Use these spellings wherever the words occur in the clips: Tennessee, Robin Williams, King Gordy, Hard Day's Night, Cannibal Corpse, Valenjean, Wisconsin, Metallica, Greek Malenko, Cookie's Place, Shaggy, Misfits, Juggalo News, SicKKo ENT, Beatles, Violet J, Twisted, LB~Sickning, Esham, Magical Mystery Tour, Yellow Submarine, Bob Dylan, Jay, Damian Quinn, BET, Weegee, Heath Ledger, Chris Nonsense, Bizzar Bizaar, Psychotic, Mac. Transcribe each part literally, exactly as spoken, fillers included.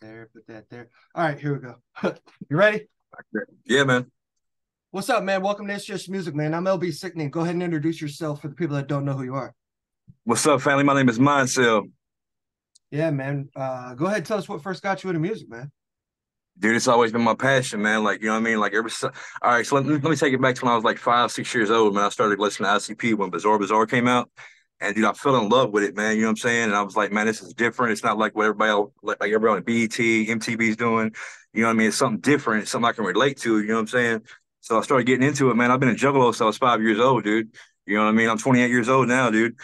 there, put that there. All right, here we go. You ready? Yeah, man. What's up, man? Welcome to It's Just Music, man. I'm L B Sickening. Go ahead and introduce yourself for the people that don't know who you are. What's up, family? My name is Mindcell. Yeah, man. Uh, go ahead and tell us what first got you into music, man. Dude, it's always been my passion, man. Like, you know what I mean? Like, every so all right, so let, let me take it back to when I was like five, six years old, man. I started listening to I C P when Bizzar Bizaar came out. And, dude, I fell in love with it, man. You know what I'm saying? And I was like, man, this is different. It's not like what everybody else, like everybody on B E T, M T V is doing. You know what I mean? It's something different, something I can relate to. You know what I'm saying? So I started getting into it, man. I've been a juggalo since I was five years old, dude. You know what I mean? I'm twenty-eight years old now, dude.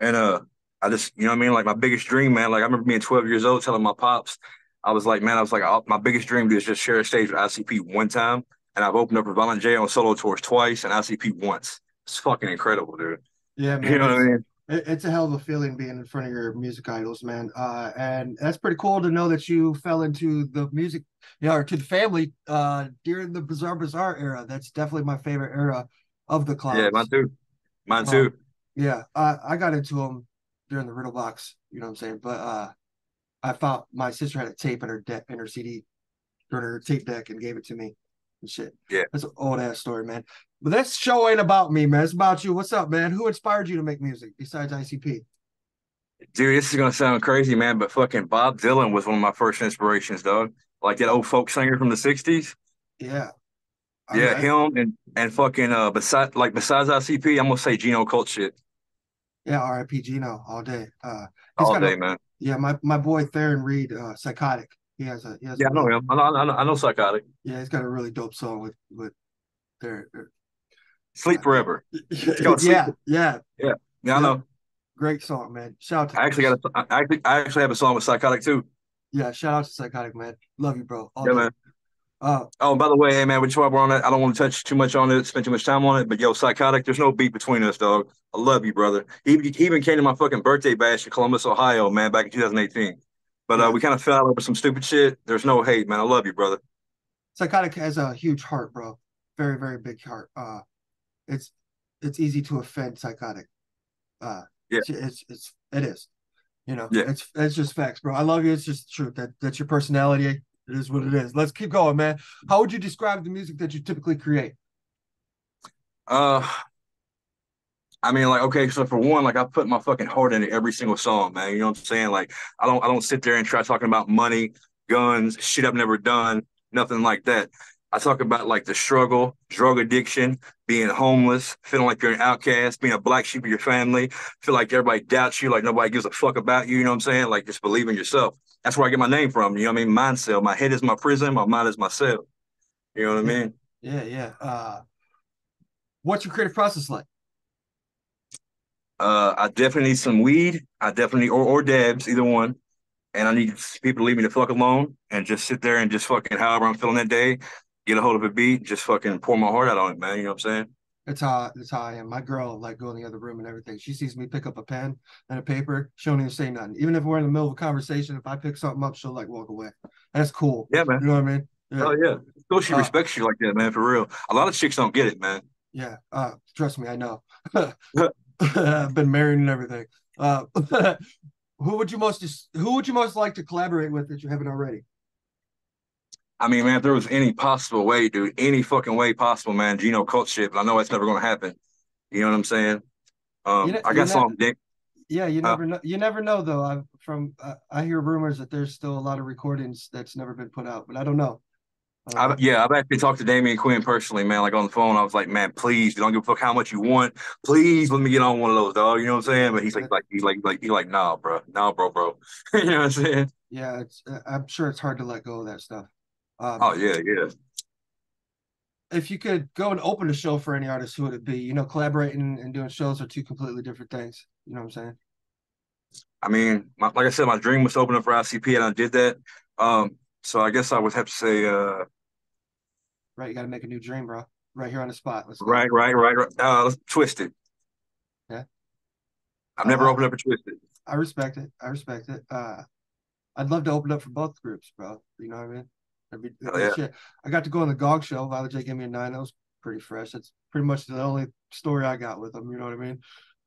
And uh, I just, you know what I mean? Like, my biggest dream, man. Like, I remember being twelve years old telling my pops, I was like, man, I was like, I, my biggest dream is just share a stage with I C P one time. And I've opened up for Violet J on solo tours twice and I C P once. It's fucking incredible, dude. Yeah, man. You know what I mean? It's a hell of a feeling being in front of your music idols, man. Uh, and that's pretty cool to know that you fell into the music, you know, or to the family uh, during the Bizzar Bizaar era. That's definitely my favorite era of the Clouds. Yeah, mine too. Mine too. Um, yeah, I, I got into them during the Riddle Box, you know what I'm saying? But uh, I found my sister had a tape in her, de in her C D, in her tape deck, and gave it to me and shit. Yeah. That's an old-ass story, man. But that show ain't about me, man. It's about you. What's up, man? Who inspired you to make music besides I C P? Dude, this is going to sound crazy, man, but fucking Bob Dylan was one of my first inspirations, dog. Like that old folk singer from the sixties. Yeah. All yeah, right. him and, and fucking, uh, beside, like besides I C P, I'm going to say Geno Cult shit. Yeah, R I P Geno all day. Uh, all day, a, man. Yeah, my, my boy Theron Reed, uh, Psychotic. He has a, he has yeah, a I know him. I know, I, know, I know Psychotic. Yeah, he's got a really dope song with, with Theron. Sleep Forever. It's called Sleep. Yeah, yeah, yeah, yeah. I know. Great song, man. Shout out to I actually got. A, I actually, I actually have a song with Psychotic too. Yeah, shout out to Psychotic, man. Love you, bro. All yeah, man. Uh, oh, and by the way, hey, man, which one we're on that? I don't want to touch too much on it, spend too much time on it. But yo, Psychotic, there's no beat between us, dog. I love you, brother. He, he even came to my fucking birthday bash in Columbus, Ohio, man, back in two thousand eighteen. But yeah. uh, we kind of fell out over some stupid shit. There's no hate, man. I love you, brother. Psychotic has a huge heart, bro. Very, very big heart. Uh, It's it's easy to offend Psychotic. Uh, yeah, it's it's it is, you know. Yeah. It's it's just facts, bro. I love you. It's just the truth. That that's your personality. It is what it is. Let's keep going, man. How would you describe the music that you typically create? Uh, I mean, like, okay, so for one, like, I put my fucking heart into every single song, man. You know what I'm saying? Like, I don't I don't sit there and try talking about money, guns, shit I've never done, nothing like that. I talk about, like, the struggle, drug addiction, being homeless, feeling like you're an outcast, being a black sheep of your family, feel like everybody doubts you, like nobody gives a fuck about you, you know what I'm saying? Like, just believe in yourself. That's where I get my name from, you know what I mean? Mindcell. My head is my prison, my mind is my cell. You know what yeah. I mean? Yeah, yeah. Uh, what's your creative process like? Uh, I definitely need some weed. I definitely, or, or dabs, either one. And I need people to leave me the fuck alone and just sit there and just fucking however I'm feeling that day. Get a hold of a beat, just fucking pour my heart out on it, man. You know what I'm saying? That's how, that's how I am. My girl, like, go in the other room and everything. She sees me pick up a pen and a paper. She don't even say nothing. Even if we're in the middle of a conversation, if I pick something up, she'll, like, walk away. That's cool. Yeah, man. You know what I mean? Yeah. Oh, yeah. So she uh, respects you like that, man, for real. A lot of chicks don't get it, man. Yeah. Uh, trust me, I know. I've been married and everything. Uh, who would you most, who would you most like to collaborate with that you haven't already? I mean, man, if there was any possible way, dude, any fucking way possible, man, Geno Cult shit, but I know that's never going to happen. You know what I'm saying? Um, you know, I got some dick. Yeah, you never uh, know. You never know, though. I from uh, I hear rumors that there's still a lot of recordings that's never been put out, but I don't know. I don't I've, know. Yeah, I've actually talked to Damian Quinn personally, man, like on the phone. I was like, man, please, don't give a fuck how much you want. Please let me get on one of those, dog. You know what I'm saying? But he's like, like he's like, like, he's like, nah, bro. Nah, bro, bro. You know what I'm saying? Yeah, it's, uh, I'm sure it's hard to let go of that stuff. Um, oh, yeah, yeah. If you could go and open a show for any artist, who would it be? You know, collaborating and doing shows are two completely different things. You know what I'm saying? I mean, my, like I said, my dream was to open up for I C P, and I did that. Um, so I guess I would have to say... Uh, right, you got to make a new dream, bro. Right here on the spot. Let's right, right, right, right. Uh, Twisted. Yeah. I've never uh, opened up a Twisted. I respect it. I respect it. Uh, I'd love to open up for both groups, bro. You know what I mean? Be, yeah. Shit. I got to go on the Gog show. Violet J gave me a nine. That was pretty fresh. That's pretty much the only story I got with them. You know what I mean?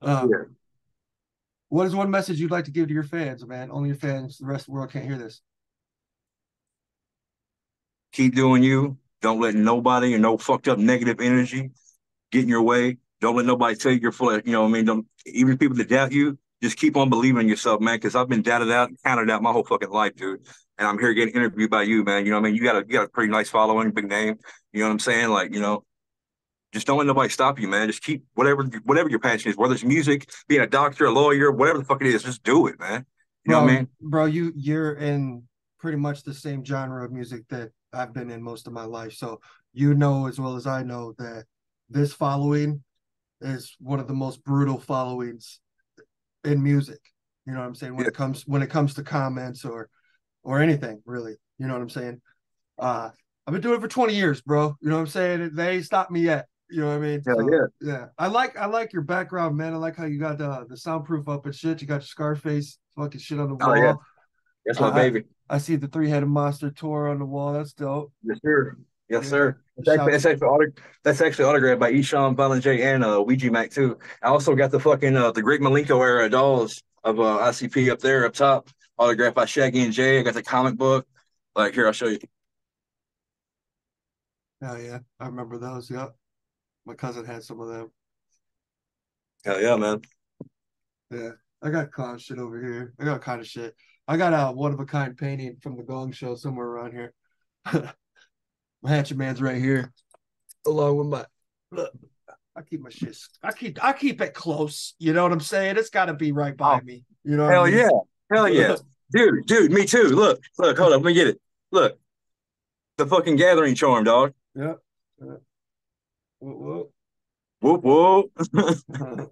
Um, yeah. What is one message you'd like to give to your fans, man? Only your fans. The rest of the world can't hear this. Keep doing you. Don't let nobody or no fucked up negative energy get in your way. Don't let nobody tell you you're full of, you know what I mean? Don't, even people that doubt you, just keep on believing in yourself, man, because I've been doubted out and counted out my whole fucking life, dude. And I'm here getting interviewed by you, man. You know what I mean? You got a, you got a pretty nice following, big name. You know what I'm saying? Like, you know, just don't let nobody stop you, man. Just keep whatever whatever your passion is, whether it's music, being a doctor, a lawyer, whatever the fuck it is, just do it, man. You bro, know what I mean? Bro, you, you're in pretty much the same genre of music that I've been in most of my life. So you know as well as I know that this following is one of the most brutal followings in music. You know what I'm saying? When yeah. it comes when it comes to comments or or anything, really. You know what I'm saying? Uh I've been doing it for twenty years, bro. You know what I'm saying? They ain't stopped me yet. You know what I mean? Yeah, so, yeah. yeah. I like I like your background, man. I like how you got the the soundproof up and shit. You got your Scarface fucking shit on the wall. Oh, yeah. That's my uh, baby. I, I see the three-headed monster tour on the wall. That's dope. Yes, sir. Yes, yeah. sir. That's actually, that's, actually, that's actually autographed by Esham, Valenjean, and uh, Weegee Mac, too. I also got the fucking uh, the Greek Malenko era dolls of uh, I C P up there, up top, autographed by Shaggy and Jay. I got the comic book. Like, here, I'll show you. Oh, yeah. I remember those, yep. My cousin had some of them. Hell yeah, man. Yeah. I got clown shit over here. I got kind of shit. I got a one-of-a-kind painting from the Gong Show somewhere around here. My Hatchet Man's right here, along with my look. I keep my shit. I keep. I keep it close. You know what I'm saying? It's got to be right by oh, me. You know? Hell what I mean? yeah! Hell yeah! dude, dude, me too. Look, look. Hold up. Let me get it. Look, the fucking gathering charm, dog. Yep. Yeah. Whoop whoop. Whoop whoop.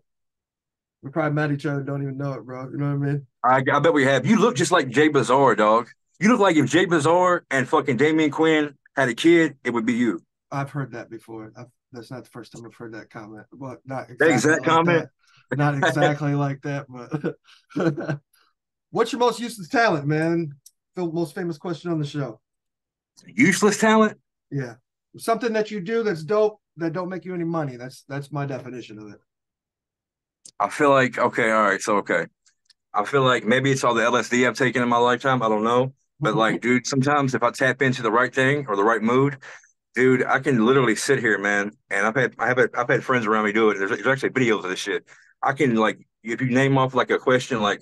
We probably met each other and don't even know it, bro. You know what I mean? I, I bet we have. You look just like Jay Bizaar, dog. You look like if Jay Bizaar and fucking Damian Quinn had a kid, it would be you. I've heard that before. I've, that's not the first time I've heard that comment. Well, not exactly exact like comment. That. Not exactly like that, but what's your most useless talent, man? The most famous question on the show. Useless talent? Yeah. Something that you do that's dope that don't make you any money. That's that's my definition of it. I feel like, okay, all right, so, okay. I feel like maybe it's all the L S D I've taken in my lifetime. I don't know. But, like, dude, sometimes if I tap into the right thing or the right mood, dude, I can literally sit here, man. And I've had, I have, I've had friends around me do it. There's, there's actually videos of this shit. I can, like, if you name off, like, a question, like,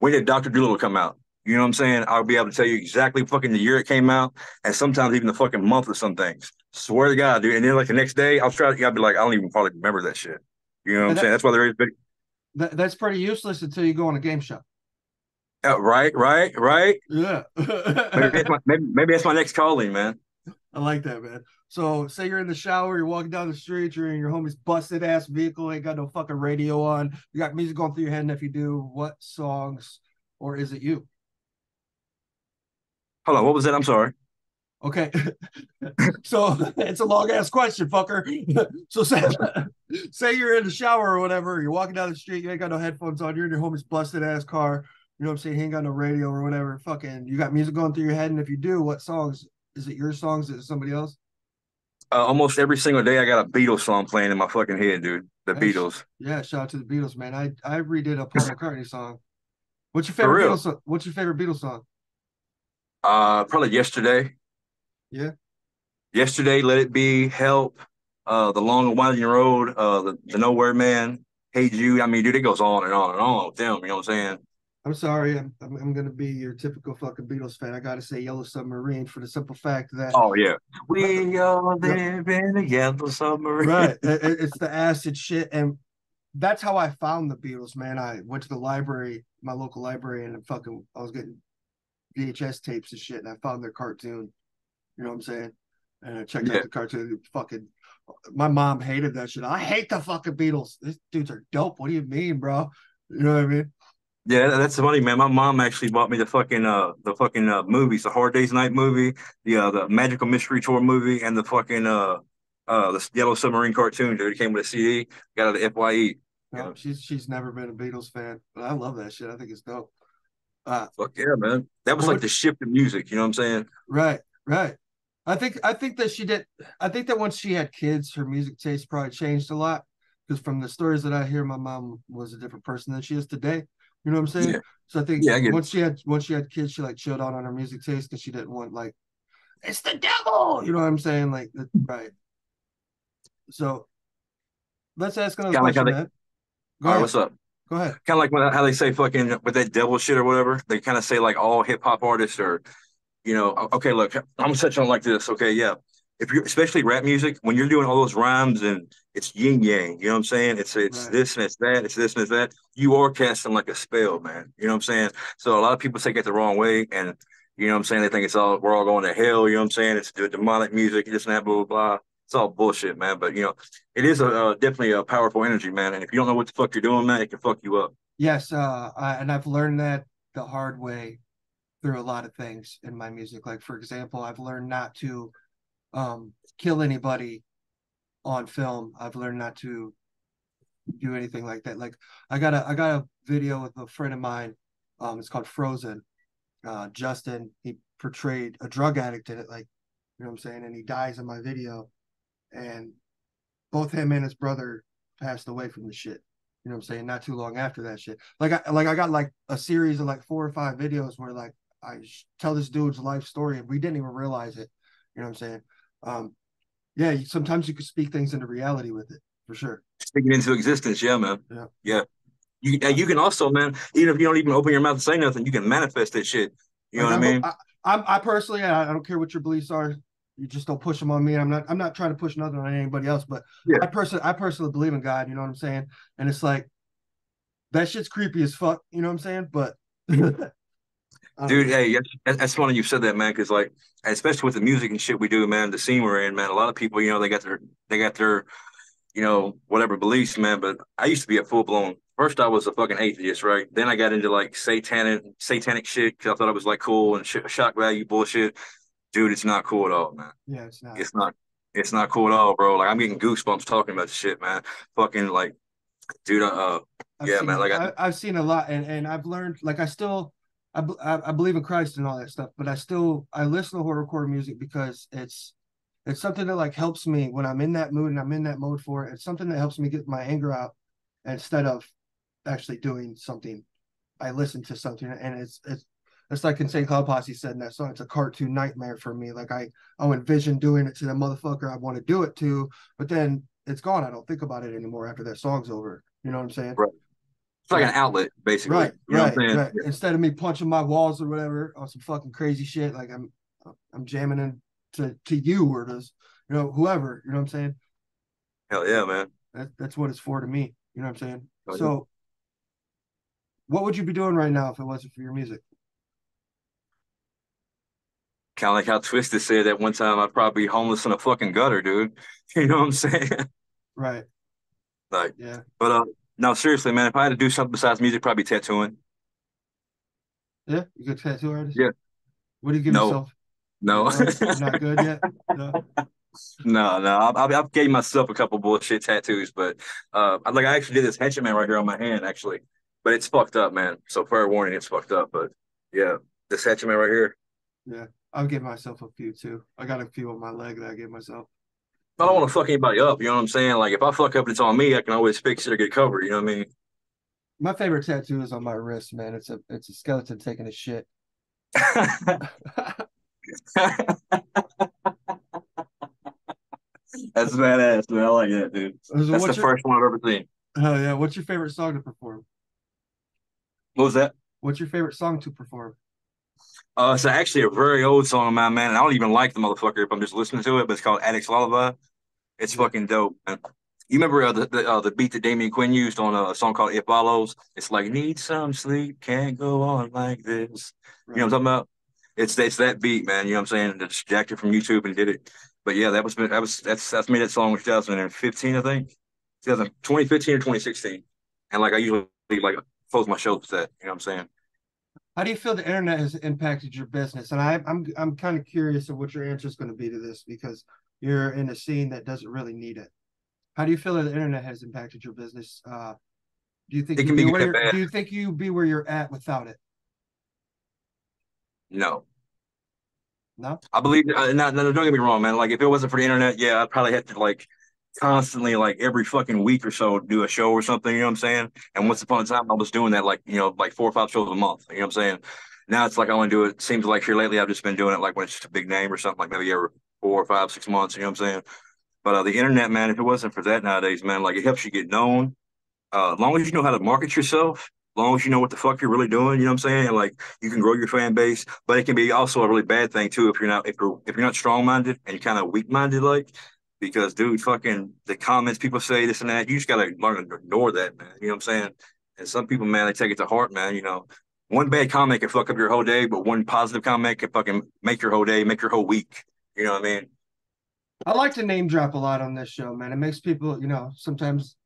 when did Doctor Dolittle come out? You know what I'm saying? I'll be able to tell you exactly fucking the year it came out and sometimes even the fucking month of some things. Swear to God, dude. And then, like, the next day, I'll try I'll be like, I don't even probably remember that shit. You know what I'm saying? That's why there is big. That, that's pretty useless until you go on a game show. Uh, right, right, right. Yeah. maybe, that's my, maybe, maybe that's my next calling, man. I like that, man. So say you're in the shower, you're walking down the street, you're in your homie's busted ass vehicle, ain't got no fucking radio on. You got music going through your head, and if you do, what songs or is it you? Hold on, what was that? I'm sorry. Okay, so it's a long-ass question, fucker. So say, say you're in the shower or whatever, you're walking down the street, you ain't got no headphones on, you're in your homie's busted-ass car, you know what I'm saying, he ain't got no radio or whatever, fucking, you got music going through your head, and if you do, what songs? Is it your songs, is it somebody else? Uh, almost every single day I got a Beatles song playing in my fucking head, dude, the hey, Beatles. Yeah, shout out to the Beatles, man. I, I redid a Paul McCartney song. What's your favorite Beatles song? What's your favorite Beatles song? Uh, probably Yesterday. Yeah. Yesterday, Let It Be, Help, uh, The Long and Winding Road, uh, the, the Nowhere Man, Hey Jude. I mean, dude, it goes on and on and on with them. You know what I'm saying? I'm sorry. I'm I'm, I'm going to be your typical fucking Beatles fan. I got to say Yellow Submarine for the simple fact that. Oh, yeah. We all live in a Yellow Submarine. Right. It, it's the acid shit. And that's how I found the Beatles, man. I went to the library, my local library, and fucking I was getting V H S tapes and shit, and I found their cartoon. You know what I'm saying? And I checked yeah. out the cartoon. Fucking, my mom hated that shit. I hate the fucking Beatles. These dudes are dope. What do you mean, bro? You know what I mean? Yeah, that's funny, man. My mom actually bought me the fucking uh the fucking uh, movies, the Hard Day's Night movie, the uh, the Magical Mystery Tour movie, and the fucking uh uh the Yellow Submarine cartoon. Dude, it came with a C D. Got out of F Y E. No, she's she's never been a Beatles fan, but I love that shit. I think it's dope. Uh, Fuck yeah, man. That was like the shift in music. You know what I'm saying? Right. Right. I think I think that she did. I think that once she had kids, her music taste probably changed a lot. Because from the stories that I hear, my mom was a different person than she is today. You know what I'm saying? Yeah. So I think yeah, I once she had once she had kids, she like chilled out on her music taste because she didn't want like it's the devil. You know what I'm saying? Like, right. So let's ask another kind question, like man. They, Go all right, what's up? Go ahead. Kind of like when, how they say fucking with that devil shit or whatever. They kind of say like all hip hop artists are, you know, okay, look, I'm going to touch on like this. Okay, yeah. If you're, especially rap music, when you're doing all those rhymes and it's yin yang, you know what I'm saying? It's it's right. this and it's that, it's this and it's that. You are casting like a spell, man. You know what I'm saying? So a lot of people take it the wrong way, and you know what I'm saying? They think it's all we're all going to hell. You know what I'm saying? It's demonic music, this and that, blah blah blah. It's all bullshit, man. But you know, it is a, a definitely a powerful energy, man. And if you don't know what the fuck you're doing, man, it can fuck you up. Yes, uh, I, and I've learned that the hard way through a lot of things in my music. Like for example, I've learned not to. Um, kill anybody on film. I've learned not to do anything like that. Like I got a I got a video with a friend of mine. Um, it's called Frozen. Uh, Justin, he portrayed a drug addict in it, like, you know what I'm saying? And he dies in my video. And both him and his brother passed away from the shit. You know what I'm saying? Not too long after that shit. Like I like I got like a series of like four or five videos where like I tell this dude's life story and we didn't even realize it. You know what I'm saying? Um, yeah, sometimes you can speak things into reality with it, for sure. Speak it into existence, yeah, man. Yeah. yeah. You you can also, man, even if you don't even open your mouth and say nothing, you can manifest that shit. You like know I'm, what I mean? I, I, I personally, I, I don't care what your beliefs are. You just don't push them on me. I'm not I'm not trying to push nothing on anybody else, but yeah. I, person, I personally believe in God, you know what I'm saying? And it's like, that shit's creepy as fuck, you know what I'm saying? But... Dude, know. hey, that's funny you said that, man, because, like, especially with the music and shit we do, man, the scene we're in, man, a lot of people, you know, they got their, they got their, you know, whatever beliefs, man, but I used to be a full-blown, first I was a fucking atheist, right? Then I got into, like, satanic satanic shit because I thought it was, like, cool and shit, shock value bullshit. Dude, it's not cool at all, man. Yeah, it's not. It's not, it's not cool at all, bro. Like, I'm getting goosebumps talking about this shit, man. Fucking, like, dude, uh, I've yeah, man. Like, I, I've seen a lot, and, and I've learned, like, I still... I, I believe in Christ and all that stuff, but I still, I listen to horrorcore music because it's, it's something that like helps me when I'm in that mood and I'm in that mode for it. It's something that helps me get my anger out instead of actually doing something. I listen to something and it's, it's, it's like Insane Clown Posse said in that song, it's a cartoon nightmare for me. Like I, I'll envision doing it to the motherfucker I want to do it to, but then it's gone. I don't think about it anymore after that song's over. You know what I'm saying? Right. It's like an outlet, basically. Right, you know right, what I'm saying? right. Yeah. Instead of me punching my walls or whatever on some fucking crazy shit, like I'm, I'm jamming in to, to you or to, you know, whoever. You know what I'm saying? Hell yeah, man. That, that's what it's for to me. You know what I'm saying? Hell so, yeah. What would you be doing right now if it wasn't for your music? Kind of like how Twisted said that one time, I'd probably be homeless in a fucking gutter, dude. You know what I'm saying? Right. Like, yeah. But uh. No, seriously, man. If I had to do something besides music, probably tattooing. Yeah, you good tattoo artist? Yeah. What do you give no. yourself? No. No. Not good yet? No, no. no. I, I gave myself a couple bullshit tattoos, but uh, like I actually did this hatchet man right here on my hand, actually. But it's fucked up, man. So fair warning, it's fucked up. But yeah, this hatchet man right here. Yeah, I'll give myself a few, too. I got a few on my leg that I gave myself. I don't want to fuck anybody up, you know what I'm saying? Like, if I fuck up and it's on me, I can always fix it or get covered, you know what I mean? My favorite tattoo is on my wrist, man. It's a it's a skeleton taking a shit. That's badass, man. I like that, dude. So That's the your, first one I've ever seen. Oh, yeah. What's your favorite song to perform? What was that? What's your favorite song to perform? Uh, it's actually a very old song of mine, man. And I don't even like the motherfucker if I'm just listening to it, but it's called Addict's Lullaby. It's fucking dope, man. You remember uh, the the, uh, the beat that Damian Quinn used on a song called It Follows? It's like, need some sleep, can't go on like this. Right. You know what I'm talking about? It's it's that beat, man. You know what I'm saying? That's jacked it from YouTube and did it. But yeah, that was that was that's that's me that song in two thousand fifteen, I think, twenty fifteen or twenty sixteen. And like I usually like close my shows with that. You know what I'm saying? How do you feel the internet has impacted your business? And I, I'm I'm kind of curious of what your answer is going to be to this because you're in a scene that doesn't really need it. How do you feel that the internet has impacted your business? Uh, do you think it you can be, be where, do you think you'd be where you're at without it? No. No? I believe, uh, no, no, don't get me wrong, man. Like, if it wasn't for the internet, yeah, I'd probably have to, like, constantly, like every fucking week or so, do a show or something, you know what I'm saying? And once upon a time, I was doing that, like, you know, like four or five shows a month, you know what I'm saying? Now it's like I only do it. Seems like here lately I've just been doing it like when it's just a big name or something, like maybe every four or five, six months. You know what I'm saying? But uh, the internet, man, if it wasn't for that nowadays, man, like it helps you get known. Uh, as long as you know how to market yourself, as long as you know what the fuck you're really doing, you know what I'm saying? Like you can grow your fan base, but it can be also a really bad thing too if you're not if you're if you're not strong minded and kind of weak minded, like. Because, dude, fucking the comments people say, this and that, you just got to learn to ignore that, man. You know what I'm saying? And some people, man, they take it to heart, man. You know, one bad comment can fuck up your whole day, but one positive comment can fucking make your whole day, make your whole week. You know what I mean? I like to name drop a lot on this show, man. It makes people, you know, sometimes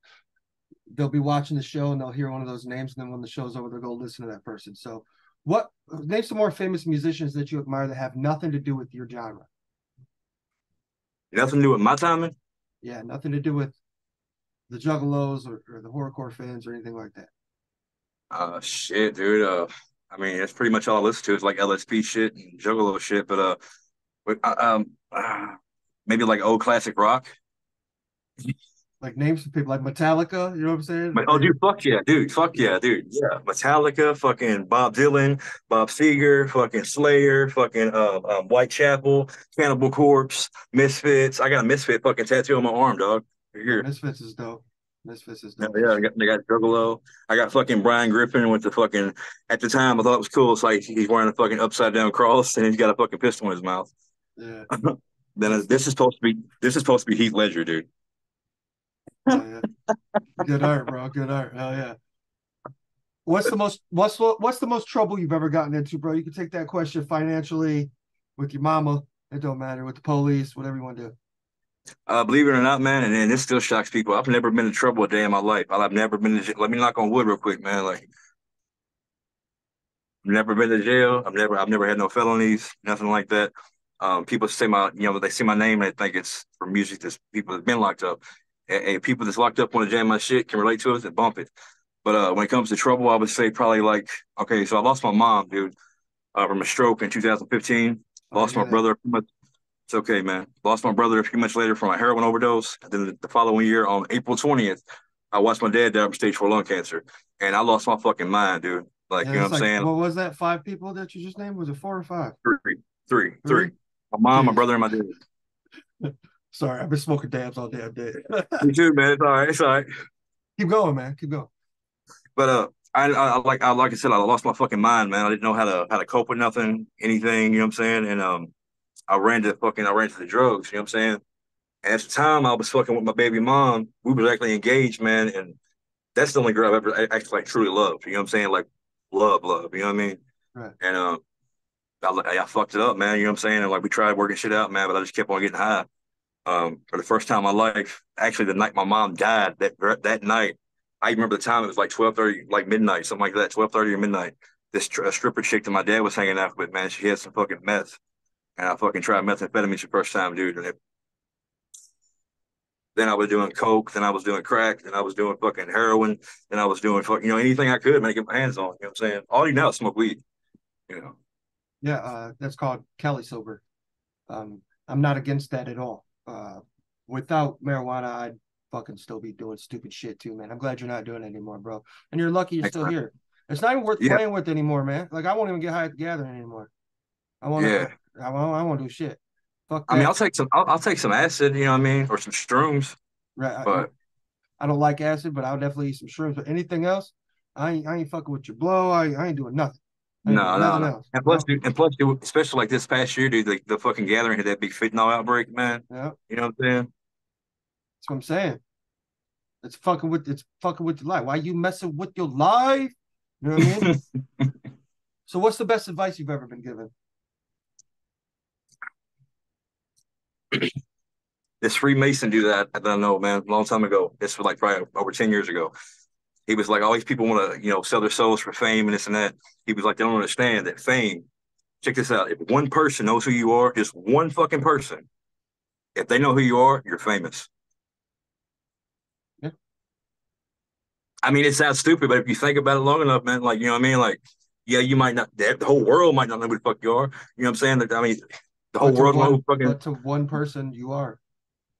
they'll be watching the show and they'll hear one of those names. And then when the show's over, they'll go listen to that person. So what, name some more famous musicians that you admire that have nothing to do with your genre. Nothing to do with my timing? Yeah, nothing to do with the Juggalos or, or the horrorcore fans or anything like that. Uh, shit, dude. Uh, I mean, that's pretty much all I listen to. It's like L S P shit and Juggalo shit, but uh, but, uh um, uh, maybe like old classic rock. Like names of people like Metallica, you know what I'm saying? But, oh, dude, fuck yeah, dude, fuck yeah, dude, yeah. Metallica, fucking Bob Dylan, Bob Seger, fucking Slayer, fucking um, um, Whitechapel, Cannibal Corpse, Misfits. I got a Misfit fucking tattoo on my arm, dog. Right here. Misfits is dope. Misfits is dope. Yeah, yeah I got, they got Juggalo. I got fucking Brian Griffin with the fucking, at the time I thought it was cool. It's like he's wearing a fucking upside down cross and he's got a fucking pistol in his mouth. Yeah. Then this is supposed to be, this is supposed to be Heath Ledger, dude. Oh, yeah. Good art, bro. Good art. Hell yeah. What's the most what's what's the most trouble you've ever gotten into, bro? You can take that question financially, with your mama. It don't matter, with the police, whatever you want to do. Uh, believe it or not, man, and, and this still shocks people. I've never been in trouble a day in my life. I've never been. To, let me knock on wood real quick, man. Like, I've never been to jail. I've never. I've never had no felonies. Nothing like that. Um, people say my, you know, they see my name and they think it's for music. That's people that's been locked up. And people that's locked up want to jam my shit can relate to it and bump it. But uh, when it comes to trouble, I would say probably like, okay, so I lost my mom, dude, uh, from a stroke in two thousand fifteen. Lost oh, yeah. my brother. It's okay, man. Lost my brother a few months later from a heroin overdose. And then the following year on April twentieth, I watched my dad die from stage four lung cancer. And I lost my fucking mind, dude. Like, yeah, you know what I'm like, saying? What was that? Five people that you just named? Was it four or five? Three. Three. Three. three. My mom, my brother, and my dad. Sorry, I've been smoking dabs all damn day. Me too, man. It's all right. It's all right. Keep going, man. Keep going. But uh, I, I like I like I said, I lost my fucking mind, man. I didn't know how to how to cope with nothing, anything. You know what I'm saying? And um, I ran to fucking I ran to the drugs. You know what I'm saying? And at the time, I was fucking with my baby mom. We were actually engaged, man. And that's the only girl I've ever actually like truly loved. You know what I'm saying? Like love, love. You know what I mean? Right. And um, uh, I I fucked it up, man. You know what I'm saying? And like we tried working shit out, man, but I just kept on getting high. Um, for the first time in my life, actually the night my mom died, that that night, I remember the time it was like twelve thirty, like midnight, something like that, twelve thirty or midnight. This tr- stripper chick that my dad was hanging out with, man, she had some fucking meth. And I fucking tried methamphetamine for the first time, dude. And it, then I was doing coke, then I was doing crack, then I was doing fucking heroin, then I was doing fucking, you know, anything I could, man, get my hands on, you know what I'm saying? All you know is smoke weed, you know. Yeah, uh, that's called Cali sober. Um, I'm not against that at all. Uh, without marijuana, I'd fucking still be doing stupid shit too, man. I'm glad you're not doing it anymore, bro. And you're lucky you're still here. It's not even worth yeah. playing with anymore, man. Like I won't even get high at the gathering anymore. I want to. Yeah. I won't. I won't do shit. Fuck that. I mean, I'll take some. I'll, I'll take some acid. You know what I mean, or some shrooms. Right. But I, I don't like acid, but I'll definitely eat some shrooms. But anything else, I ain't. I ain't fucking with your blow. I, I ain't doing nothing. Ain't no, doing no, nothing no. Else. And plus, dude, and plus, dude, especially like this past year, dude, the, the fucking gathering had that big fentanyl outbreak, man. Yeah. You know what I'm saying? That's what I'm saying. It's fucking with it's fucking with your life. Why are you messing with your life? You know what I mean? So what's the best advice you've ever been given? This Freemason dude that I don't know, man, a long time ago. This was like probably over ten years ago. He was like, all these people want to, you know, sell their souls for fame and this and that. He was like, they don't understand that fame. Check this out. If one person knows who you are, just one fucking person, if they know who you are, you're famous. Yeah. I mean, it sounds stupid, but if you think about it long enough, man, like, you know what I mean? Like, yeah, you might not, the whole world might not know who the fuck you are. You know what I'm saying? I mean, the whole world knows who fucking. But to one person, you are.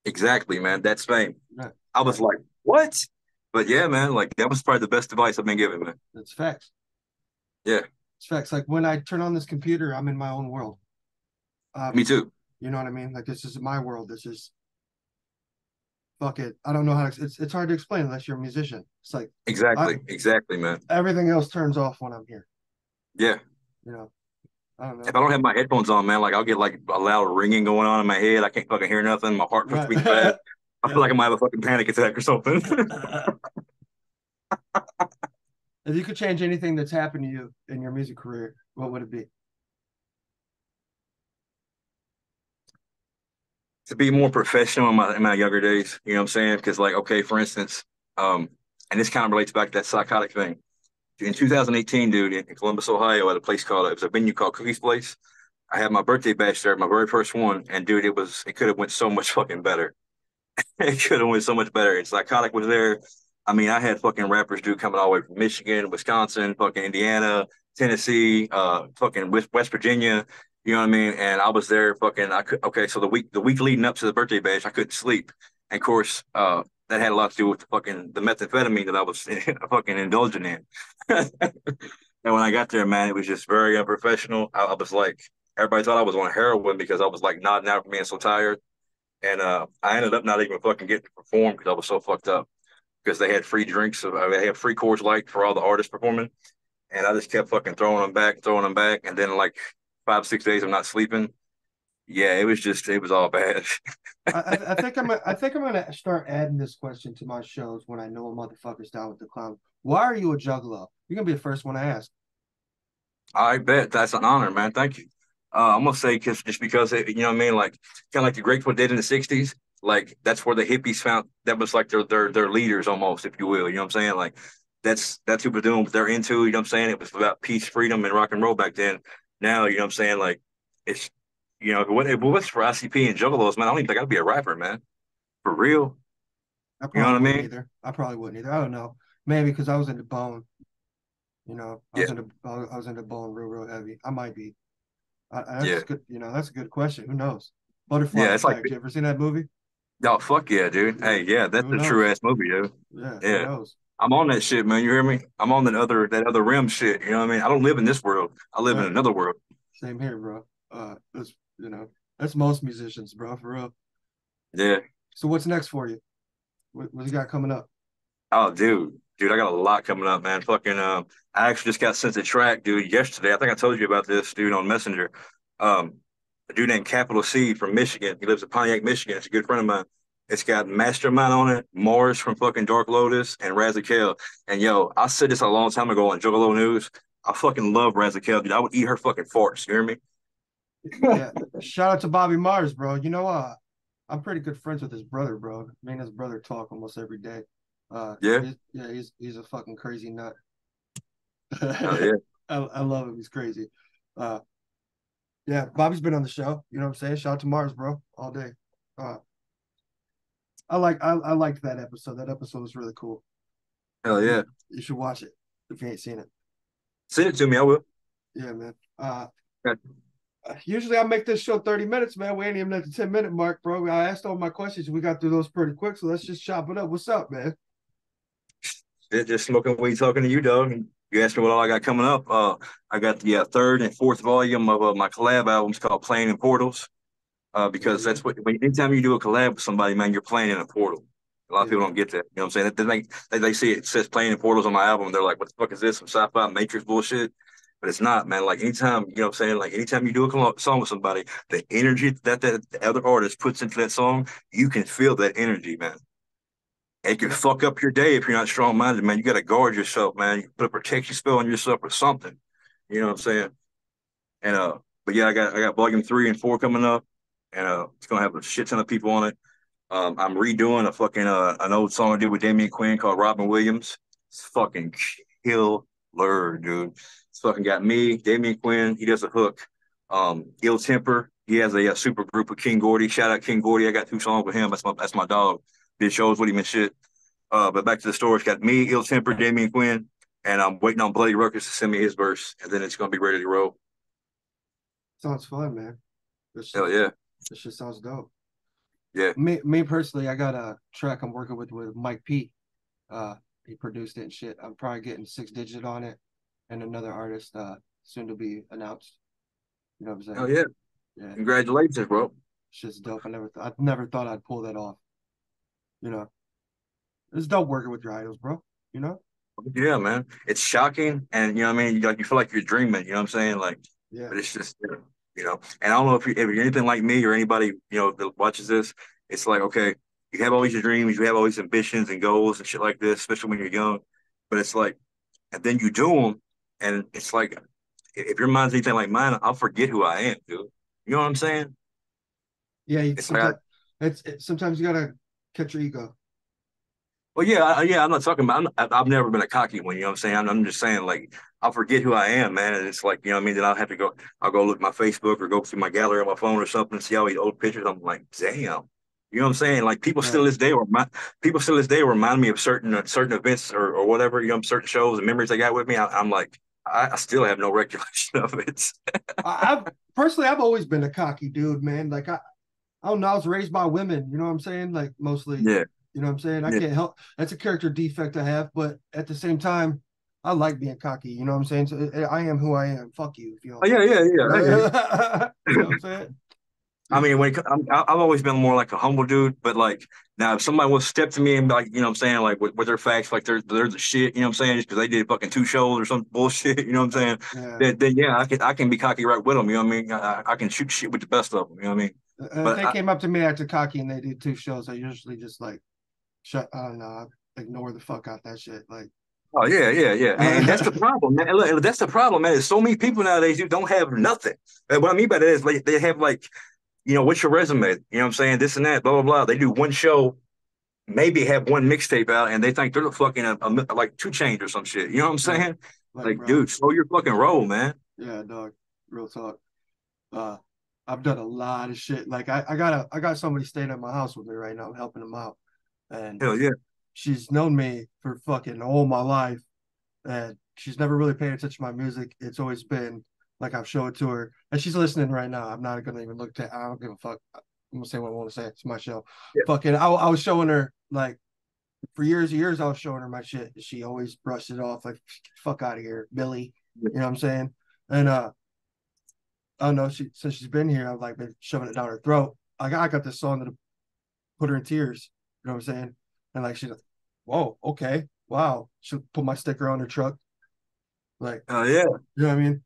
Exactly, man. That's fame. Right. I was like, what? But yeah, man, like that was probably the best advice I've been given, man. That's facts. Yeah. effects. Like when I turn on this computer, I'm in my own world. Um, Me too. You know what I mean? Like this is my world. This is fuck it. I don't know how to, it's it's hard to explain unless you're a musician. It's like exactly, I'm, exactly, man. Everything else turns off when I'm here. Yeah. You know. I don't know. If I don't have my headphones on, man, like I'll get like a loud ringing going on in my head. I can't fucking hear nothing. My heart right. beats fast. I feel like I might have a fucking panic attack or something. If you could change anything that's happened to you in your music career, what would it be? To be more professional in my, in my younger days, you know what I'm saying? Because like, okay, for instance, um, and this kind of relates back to that psychotic thing. In two thousand eighteen, dude, in Columbus, Ohio, at a place called, it was a venue called Cookie's Place. I had my birthday bash there, my very first one. And dude, it was, it could have went so much fucking better. It could have went so much better. And Psychotic was there. I mean, I had fucking rappers, dude, coming all the way from Michigan, Wisconsin, fucking Indiana, Tennessee, uh, fucking West, West Virginia. You know what I mean? And I was there fucking, I could, okay, so the week the week leading up to the birthday bash, I couldn't sleep. And of course, uh, that had a lot to do with the fucking, the methamphetamine that I was fucking indulging in. And when I got there, man, it was just very unprofessional. I, I was like, everybody thought I was on heroin because I was like nodding out from being so tired. And uh, I ended up not even fucking getting to perform because I was so fucked up. Because they had free drinks, I mean, they had free Coors Light for all the artists performing, and I just kept fucking throwing them back, throwing them back, and then like five, six days I'm not sleeping. Yeah, it was just, it was all bad. I, I think I'm, I think I'm gonna start adding this question to my shows when I know a motherfucker's down with the clown. Why are you a juggalo? You're gonna be the first one to ask. I bet that's an honor, man. Thank you. Uh, I'm gonna say cause, just because it, you know what I mean, like kind of like the Grateful Dead in the sixties. Like that's where the hippies found, that was like their their their leaders almost, if you will. You know what I'm saying? Like that's that's who we're doing what they're into, you know what I'm saying? It was about peace, freedom, and rock and roll back then. Now, you know what I'm saying? Like it's, you know, what it was for I C P and juggalos, man. I don't even think I'd be a rapper, man. For real. I probably you know what I mean? Either. I probably wouldn't either. I don't know. Maybe because I was into bone. You know, I yeah. was into I was into bone real, real heavy. I might be. I, that's yeah. good, you know, that's a good question. Who knows? Butterfly yeah, it's effect. Like, you ever seen that movie? Oh, fuck yeah, dude. Hey, yeah, that's a true-ass movie, dude. Yeah, yeah. I'm on that shit, man. You hear me? I'm on that other that other rim shit. You know what I mean? I don't live in this world. I live yeah. in another world. Same here, bro. Uh, that's, you know, that's most musicians, bro, for real. Yeah. So what's next for you? What, what you got coming up? Oh, dude. Dude, I got a lot coming up, man. Fucking, uh, I actually just got sent a track, dude, yesterday. I think I told you about this, dude, on Messenger. Um. A dude named Capital C from Michigan. He lives in Pontiac, Michigan. It's a good friend of mine. It's got Mastermind on it, Morris from fucking Dark Lotus, and Razakel. And yo, I said this a long time ago on Juggalo News. I fucking love Razakel, dude. I would eat her fucking farts. You hear me? Yeah. Shout out to Bobby Mars, bro. You know, uh, I'm pretty good friends with his brother, bro. Me and his brother talk almost every day. Uh, yeah. He's, yeah, he's he's a fucking crazy nut. Oh, yeah. I, I love him. He's crazy. Uh, Yeah, Bobby's been on the show. You know what I'm saying? Shout out to Mars, bro, all day. Uh, I like I, I liked that episode. That episode was really cool. Hell yeah. You should watch it if you ain't seen it. Send it to me, I will. Yeah, man. Uh, okay. Usually I make this show thirty minutes, man. We ain't even at the ten-minute mark, bro. I asked all my questions. We got through those pretty quick, so let's just chop it up. What's up, man? Shit, just smoking weed, talking to you, dog. You asked me what all I got coming up. Uh, I got the yeah, third and fourth volume of uh, my collab albums called Playing in Portals, uh, because that's what, when, anytime you do a collab with somebody, man, you're playing in a portal. A lot of yeah. people don't get that. You know what I'm saying? They, think, they, they see it says Playing in Portals on my album. They're like, what the fuck is this? Some sci-fi Matrix bullshit. But it's not, man. Like anytime, you know what I'm saying? Like anytime you do a song with somebody, the energy that, that the other artist puts into that song, you can feel that energy, man. It can fuck up your day if you're not strong-minded, man. You got to guard yourself, man. You put a protection spell on yourself or something. You know what I'm saying? And uh, but yeah, I got I got volume three and four coming up, and uh, it's gonna have a shit ton of people on it. Um, I'm redoing a fucking uh an old song I did with Damian Quinn called Robin Williams. It's fucking killer, dude. It's fucking got me, Damian Quinn. He does a hook. Um, Ill Temper. He has a, a super group with King Gordy. Shout out King Gordy. I got two songs with him. That's my that's my dog. Did shows with him and shit. Uh, but back to the story. It's got me, Ill Temper, Damian Quinn, and I'm waiting on Bloody Ruckus to send me his verse, and then it's gonna be ready to roll. Sounds fun, man. This Hell shit, yeah. This shit sounds dope. Yeah. Me, me personally, I got a track I'm working with with Mike P. Uh, he produced it and shit. I'm probably getting six digit on it, and another artist, uh, soon to be announced. You know what I'm saying? Oh yeah, yeah. Congratulations, bro. It's just dope. I never, th- I never thought I'd pull that off. You know, it's dope working with your idols, bro. You know. Yeah, man. It's shocking, and you know what I mean. You, like you feel like you're dreaming. You know what I'm saying? Like, yeah. But it's just, you know. And I don't know if you, if you're anything like me or anybody, you know, that watches this. It's like, okay, you have all these dreams, you have all these ambitions and goals and shit like this, especially when you're young. But it's like, and then you do them, and it's like, if your mind's anything like mine, I'll forget who I am, dude. You know what I'm saying? Yeah. You, it's sometimes, like I, it's, it, sometimes you gotta catch your ego. Well, yeah, I, yeah. I'm not talking about. I'm, I've never been a cocky one. You know what I'm saying? I'm, I'm just saying, like, I'll forget who I am, man. And it's like, you know what I mean. Then I'll have to go. I'll go look at my Facebook or go through my gallery on my phone or something and see all these old pictures. I'm like, damn. You know what I'm saying? Like, people yeah. still this day remind people still this day remind me of certain uh, certain events or, or whatever. You know, certain shows and memories they got with me. I, I'm like, I, I still have no recollection of it. I, I've personally, I've always been a cocky dude, man. Like I, I don't know. I was raised by women. You know what I'm saying? Like mostly. Yeah. You know what I'm saying? I yeah. can't help. That's a character defect I have, but at the same time, I like being cocky. You know what I'm saying? So I am who I am. Fuck you. If you don't oh, yeah, yeah, yeah. You know what I'm saying? I mean, when it, I'm, I've always been more like a humble dude, but like now, if somebody will step to me and be like, you know what I'm saying, like with, with their facts, like they're they're the shit. You know what I'm saying? Just because they did fucking two shows or some bullshit. You know what I'm saying? Yeah. Then, then yeah, I can I can be cocky right with them. You know what I mean? I, I can shoot shit with the best of them. You know what I mean? Uh, but if they I, came up to me after cocky and they did two shows, I usually just like. Shut I don't know, I ignore the fuck out that shit. Like, oh yeah, yeah, yeah. And that's the problem, man. Look, that's the problem, man. There's so many people nowadays who don't have nothing. And what I mean by that is like they have like, you know, what's your resume? You know what I'm saying? This and that, blah blah blah. They do one show, maybe have one mixtape out, and they think they're the fucking a, a, like two Chainz or some shit. You know what I'm saying? Like, like bro, dude, slow your fucking roll, man. Yeah, dog. Real talk. Uh I've done a lot of shit. Like I, I got a I got somebody staying at my house with me right now. I'm helping them out. And hell yeah. She's known me for fucking all my life, and she's never really paid attention to my music. It's always been like I've shown it to her, and she's listening right now. I'm not gonna even look to. I don't give a fuck. I'm gonna say what I want to say. It's my show. Yeah. Fucking, I, I was showing her like for years and years. I was showing her my shit. She always brushed it off like fuck out of here, Billy. Yeah. You know what I'm saying? And uh, I don't know. She since she's been here, I've like been shoving it down her throat. I got I got this song that put her in tears. You know what I'm saying? And like she's like, whoa, okay, wow. She'll put my sticker on her truck. Like, oh yeah. You know what I mean?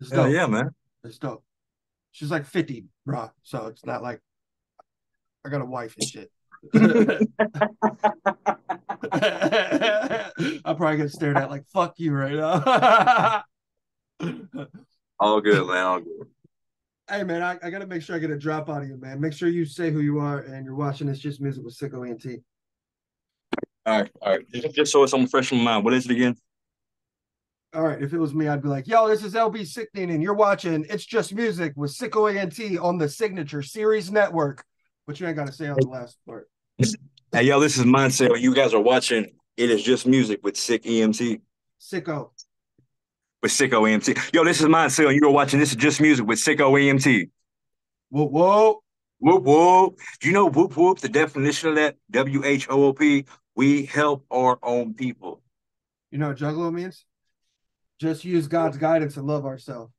It's dope. Oh yeah, man. It's dope. She's like fifty, bro. So it's not like I got a wife and shit. I'm probably gonna stare at like fuck you right now. All good, man. All good. Hey, man, I, I got to make sure I get a drop out of you, man. Make sure you say who you are and you're watching It's Just Music with Sicko E N T. All right, all right. Just, just so it's on fresh in my mind. What is it again? All right, if it was me, I'd be like, yo, this is L B Sicking, and you're watching It's Just Music with Sicko E N T on the Signature Series Network. But you ain't got to say on the last part. Hey, yo, this is Mindcell. You guys are watching It Is Just Music with Sick E M T. Sicko. With Sicko E M T. Yo, this is Mindcell, and you're watching This Is Just Music with Sicko E M T. Whoop, whoop. Whoop, whoop. Do you know whoop, whoop, the definition of that? W H O O P, we help our own people. You know what juggalo means? Just use God's guidance and love ourselves.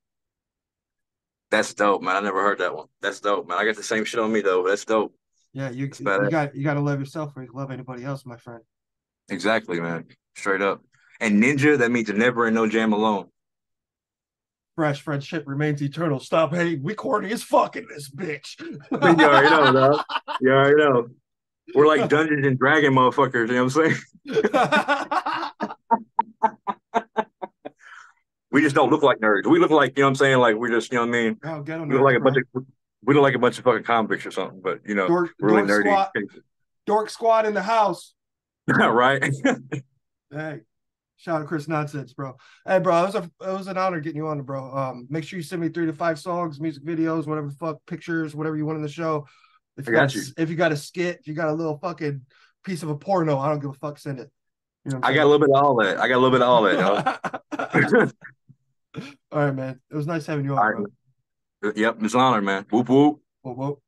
That's dope, man. I never heard that one. That's dope, man. I got the same shit on me, though. That's dope. Yeah, you, you, you got you got to love yourself or you love anybody else, my friend. Exactly, man. Straight up. And ninja, that means you're never in no jam alone. Fresh friendship remains eternal. Stop hating. We corny as fuck in this bitch. You already know, though. You already know. We're like Dungeons and Dragon motherfuckers, you know what I'm saying? We just don't look like nerds. We look like, you know what I'm saying? Like, we're just, you know what I mean? Oh, get on we look nerds, like a bro. bunch of we look like a bunch of fucking convicts or something, but you know, dork, we're really dork nerdy. Squad, dork squad in the house. Right. Hey. Shout out Chris Nonsense, bro. Hey, bro, it was, a, it was an honor getting you on, bro. Um, make sure you send me three to five songs, music videos, whatever the fuck, pictures, whatever you want in the show. If you I got, got you. If you got a skit, if you got a little fucking piece of a porno, I don't give a fuck, send it. You know I got a little bit of all that. I got a little bit of all that. All right, man. It was nice having you on, right, bro. Yep, it's an honor, man. Whoop, whoop. Whoop, whoop.